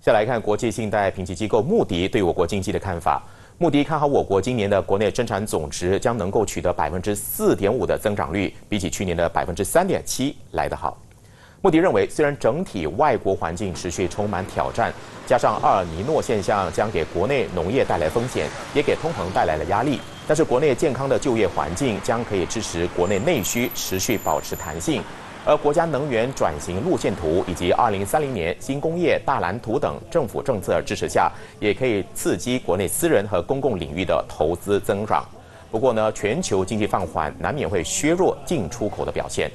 再来看国际信贷评级机构穆迪对我国经济的看法。穆迪看好我国今年的国内生产总值将能够取得 4.5% 的增长率，比起去年的 3.7% 来得好。穆迪认为，虽然整体外国环境持续充满挑战，加上厄尔尼诺现象将给国内农业带来风险，也给通膨带来了压力，但是国内健康的就业环境将可以支持国内内需持续保持弹性。 而国家能源转型路线图以及2030年新工业大蓝图等政府政策支持下，也可以刺激国内私人和公共领域的投资增长。不过呢，全球经济放缓难免会削弱进出口的表现。